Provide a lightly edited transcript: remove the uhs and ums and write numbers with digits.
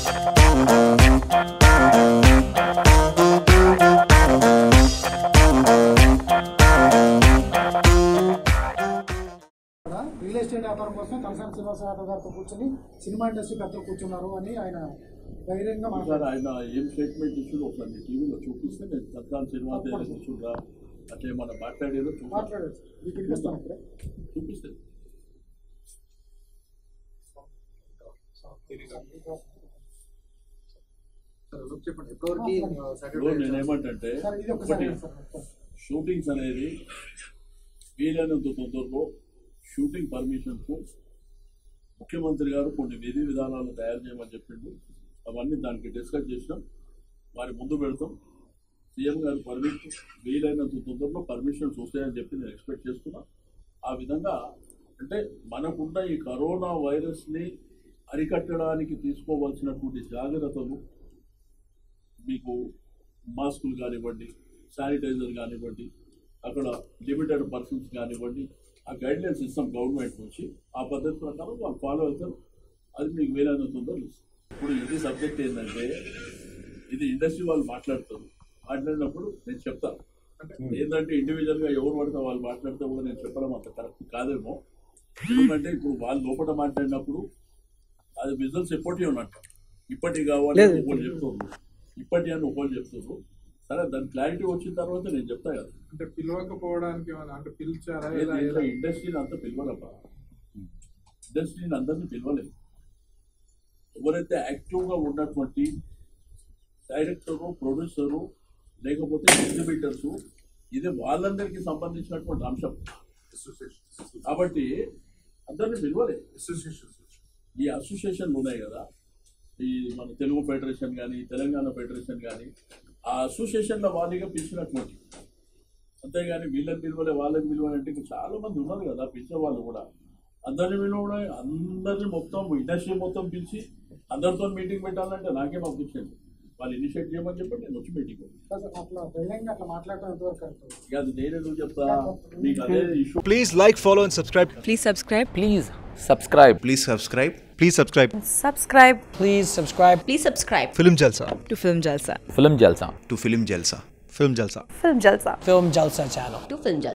Real estate व्यापार तलसानी श्रीनिवासराव गारितो कूर्चोनि सिनेमा इंडस्ट्री अंदरू कूर्चुन्नारु अनि आयन బహిరంగ మాట్లాడారు। ఆయన ఏం స్టేట్మెంట్ ఇచ్చిందో ఒకసారి టీవీలో చూపిస్తే నేను తలసాని శ్రీనివాసరావు చూస్తున్నా అట్లే మనం మాట్లాడేదో మాట్లాడారు మీకు వినిపిస్తాను అక్కడ చూపిస్తాను సార్ చెప్పండి ఎవరికి సాటర్డే నేను ఏమంటంటే సార్ ఇది ఒకసారి షూటింగ్స్ అనేది వీలైనంత తొందరలో షూటింగ్ పర్మిషన్ కు ముఖ్యమంత్రి గారు కొన్ని విధి విధానాలు తయారు చేయమని చెప్పిండు అవన్నీ దానికి డిస్కస్ చేసాం వారి ముందు పెడతాం సీఎం గారు పర్మిషన్ వీలైనంత తొందరలో పర్మిషన్స్ వస్తాయని చెప్పి నేను ఎక్స్పెక్ట్ చేస్తున్నా ఆ విధంగా అంటే మనకున్న ఈ కరోనా వైరస్ని అరికట్టడానికి తీసుకోవాల్సినటువంటి జాగ్రత్తలు మీకు మాస్కులు కానివ్వండి శానిటైజర్ కానివ్వండి అక్కడ లిమిటెడ్ పర్సన్స్ కానివ్వండి ఆ గైడ్లైన్స్ ఇస్తాం గవర్నమెంట్ నుంచి ఆ పద్ధతి ప్రకారం వాళ్ళు ఫాలో అవుతారు అది మీకు వీలైనంత తొందరలో ఇప్పుడు ఇది సబ్జెక్ట్ ఏంటంటే ఇది ఇండస్ట్రీ వాళ్ళు మాట్లాడతారు మాట్లాడినప్పుడు నేను చెప్తాను ఏంటంటే ఇండివిజువల్గా ఎవరు పడితే వాళ్ళు మాట్లాడితే కూడా నేను చెప్పడం అంత కరెక్ట్ కాదేమో ఎందుకంటే ఇప్పుడు వాళ్ళు లోపల మాట్లాడినప్పుడు అది బిజినెస్ ఎప్పటి ఉన్నట్టు ఇప్పటి కావాలి ఒకళ్ళు చెప్తున్నారు ఇప్పటి అని ఒకళ్ళు చెప్తున్నారు సరే దాని క్లారిటీ వచ్చిన తర్వాత నేను చెప్తా కదా అంటే పిలవకపోవడానికి అంటే పిలిచారా ఇండస్ట్రీని అంతా పిలవలేపా ఇండస్ట్రీని అందరినీ పిలవలేదు ఎవరైతే యాక్టివ్గా ఉన్నటువంటి డైరెక్టరు ప్రొడ్యూసరు లేకపోతే ఎగ్జిబిటర్సు ఇది వాళ్ళందరికీ సంబంధించినటువంటి అంశం కాబట్టి అందరినీ పిలవలేదు అసోసియేషన్స్ ఈ అసోసియేషన్లు ఉన్నాయి కదా ఈ మన తెలుగు ఫెడరేషన్ కానీ తెలంగాణ ఫెడరేషన్ కానీ ఆ అసోసియేషన్ల వారీగా పిలిచినటువంటి అంతేగాని వీళ్ళని పిలవలే వాళ్ళని పిలవాలంటే ఇంకా చాలామంది ఉన్నారు కదా పిలిచిన వాళ్ళు కూడా అందరిని పిలవడం అందరినీ మొత్తం ఇండస్ట్రీ మొత్తం పిలిచి అందరితో మీటింగ్ పెట్టాలంటే నాకేం అనిపించింది వాళ్ళు ఇనిషియేట్ చేయమని చెప్పండి నేను వచ్చి మీటింగ్ ఇక అది నేనే చెప్తా మీకు అదే issue Please subscribe. Film Jalsa channel.